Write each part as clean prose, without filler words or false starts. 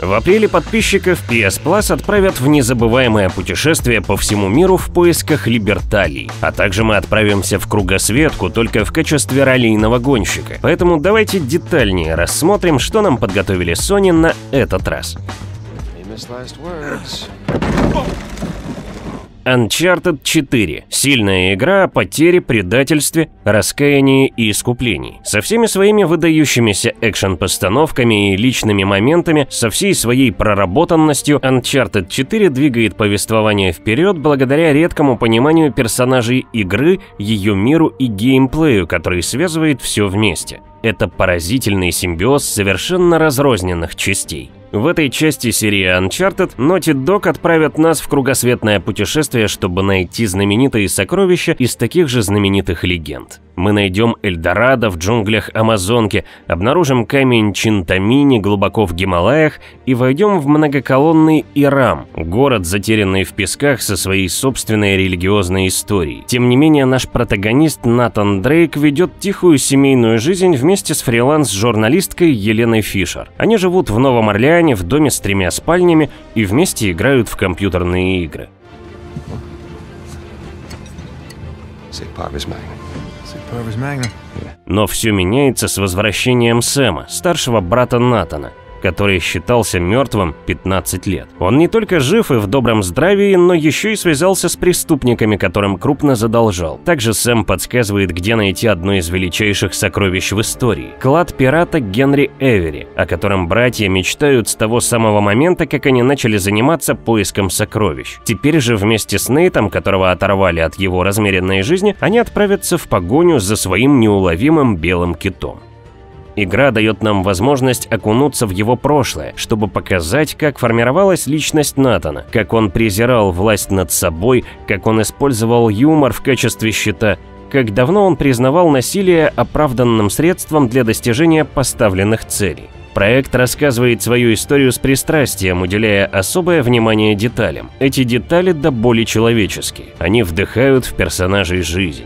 В апреле подписчиков PS Plus отправят в незабываемое путешествие по всему миру в поисках Либерталий. А также мы отправимся в кругосветку только в качестве раллийного гонщика. Поэтому давайте детальнее рассмотрим, что нам подготовили Sony на этот раз. Uncharted 4. Сильная игра о потере, предательстве, раскаянии и искуплении. Со всеми своими выдающимися экшен-постановками и личными моментами, со всей своей проработанностью, Uncharted 4 двигает повествование вперед благодаря редкому пониманию персонажей игры, ее миру и геймплею, который связывает все вместе. Это поразительный симбиоз совершенно разрозненных частей. В этой части серии Uncharted Naughty Dog отправят нас в кругосветное путешествие, чтобы найти знаменитые сокровища из таких же знаменитых легенд. Мы найдем Эльдорадо в джунглях Амазонки, обнаружим камень Чинтамини глубоко в Гималаях и войдем в многоколонный Ирам, город, затерянный в песках со своей собственной религиозной историей. Тем не менее, наш протагонист Натан Дрейк ведет тихую семейную жизнь вместе с фриланс-журналисткой Еленой Фишер. Они живут в Новом Орлеане в доме с 3 спальнями и вместе играют в компьютерные игры. Но все меняется с возвращением Сэма, старшего брата Натана, который считался мертвым 15 лет. Он не только жив и в добром здравии, но еще и связался с преступниками, которым крупно задолжал. Также Сэм подсказывает, где найти одно из величайших сокровищ в истории – клад пирата Генри Эвери, о котором братья мечтают с того самого момента, как они начали заниматься поиском сокровищ. Теперь же вместе с Нейтом, которого оторвали от его размеренной жизни, они отправятся в погоню за своим неуловимым белым китом. Игра дает нам возможность окунуться в его прошлое, чтобы показать, как формировалась личность Натана, как он презирал власть над собой, как он использовал юмор в качестве щита, как давно он признавал насилие оправданным средством для достижения поставленных целей. Проект рассказывает свою историю с пристрастием, уделяя особое внимание деталям. Эти детали до боли человеческие, они вдыхают в персонажей жизнь.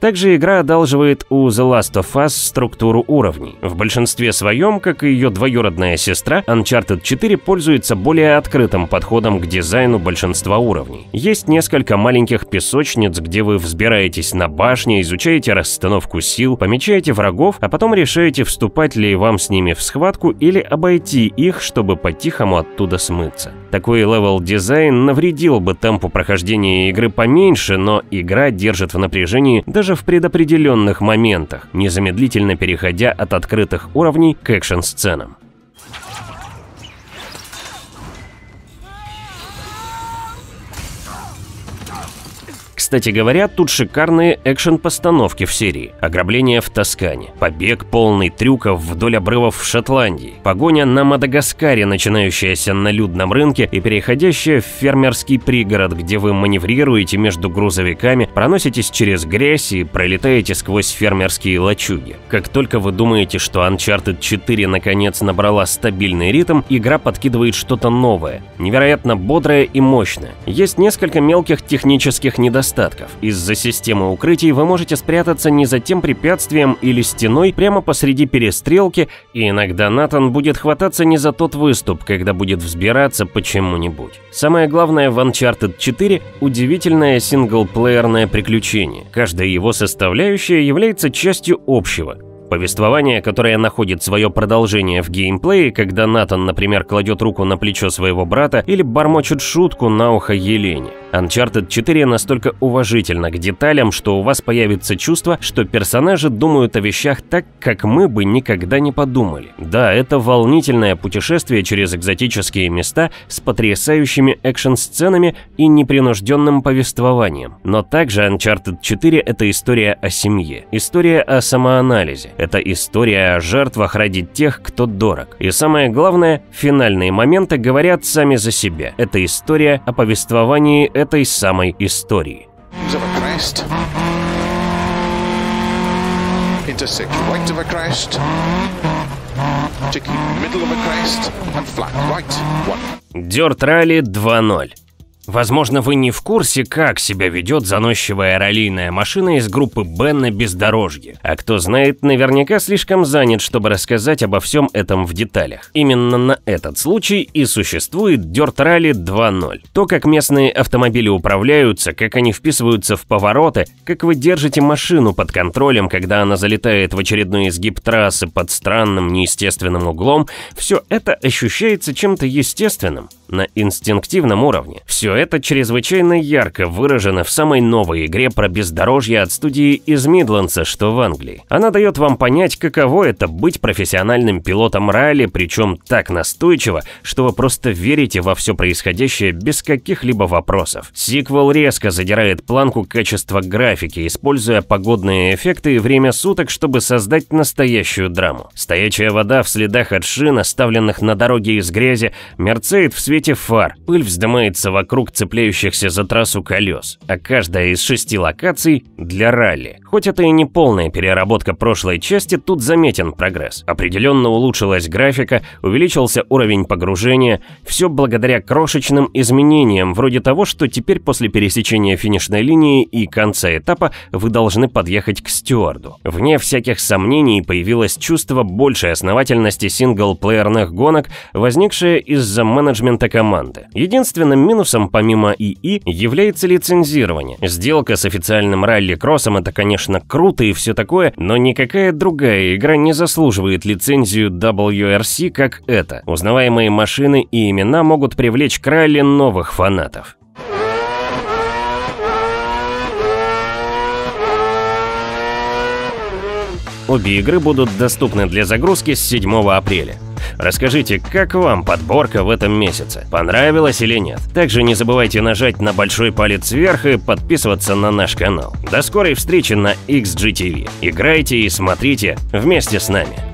Также игра одалживает у The Last of Us структуру уровней. В большинстве своем, как и ее двоюродная сестра, Uncharted 4 пользуется более открытым подходом к дизайну большинства уровней. Есть несколько маленьких песочниц, где вы взбираетесь на башни, изучаете расстановку сил, помечаете врагов, а потом решаете, вступать ли вам с ними в схватку или обойти их, чтобы по-тихому оттуда смыться. Такой левел-дизайн навредил бы темпу прохождения игры поменьше, но игра держит в напряжении даже в предопределенных моментах, незамедлительно переходя от открытых уровней к экшн-сценам. Кстати говоря, тут шикарные экшн-постановки в серии. Ограбление в Тоскане, побег полный трюков вдоль обрывов в Шотландии, погоня на Мадагаскаре, начинающаяся на людном рынке и переходящая в фермерский пригород, где вы маневрируете между грузовиками, проноситесь через грязь и пролетаете сквозь фермерские лачуги. Как только вы думаете, что Uncharted 4 наконец набрала стабильный ритм, игра подкидывает что-то новое, невероятно бодрое и мощное. Есть несколько мелких технических недостатков. Из-за системы укрытий вы можете спрятаться не за тем препятствием или стеной прямо посреди перестрелки, и иногда Натан будет хвататься не за тот выступ, когда будет взбираться почему-нибудь. Самое главное в Uncharted 4 – удивительное синглплеерное приключение. Каждая его составляющая является частью общего. Повествование, которое находит свое продолжение в геймплее, когда Натан, например, кладет руку на плечо своего брата или бормочет шутку на ухо Елене. Uncharted 4 настолько уважительно к деталям, что у вас появится чувство, что персонажи думают о вещах так, как мы бы никогда не подумали. Да, это волнительное путешествие через экзотические места с потрясающими экшн-сценами и непринужденным повествованием. Но также Uncharted 4 – это история о семье, история о самоанализе, это история о жертвах ради тех, кто дорог. И самое главное, финальные моменты говорят сами за себя. Это история о повествовании этой самой истории. Dirt Rally 2.0. Возможно, вы не в курсе, как себя ведет заносчивая раллийная машина из группы Б на бездорожье. А кто знает, наверняка слишком занят, чтобы рассказать обо всем этом в деталях. Именно на этот случай и существует Dirt Rally 2.0. То, как местные автомобили управляются, как они вписываются в повороты, как вы держите машину под контролем, когда она залетает в очередной изгиб трассы под странным, неестественным углом, все это ощущается чем-то естественным, на инстинктивном уровне. Все это чрезвычайно ярко выражено в самой новой игре про бездорожье от студии из Мидландса, что в Англии. Она дает вам понять, каково это быть профессиональным пилотом ралли, причем так настойчиво, что вы просто верите во все происходящее без каких-либо вопросов. Сиквел резко задирает планку качества графики, используя погодные эффекты и время суток, чтобы создать настоящую драму. Стоячая вода в следах от шин, оставленных на дороге из грязи, мерцает в свете фар, пыль вздымается вокруг цепляющихся за трассу колес, а каждая из 6 локаций для ралли. Хоть это и не полная переработка прошлой части, тут заметен прогресс. Определенно улучшилась графика, увеличился уровень погружения, все благодаря крошечным изменениям, вроде того, что теперь после пересечения финишной линии и конца этапа вы должны подъехать к стюарду. Вне всяких сомнений появилось чувство большей основательности синглплеерных гонок, возникшее из-за менеджмента команды. Единственным минусом, помимо ИИ, является лицензирование. Сделка с официальным ралли-кроссом — это, конечно, круто и все такое, но никакая другая игра не заслуживает лицензию WRC, как эта. Узнаваемые машины и имена могут привлечь к ралли новых фанатов. Обе игры будут доступны для загрузки с 7 апреля. Расскажите, как вам подборка в этом месяце? Понравилась или нет? Также не забывайте нажать на большой палец вверх и подписываться на наш канал. До скорой встречи на XGTV. Играйте и смотрите вместе с нами.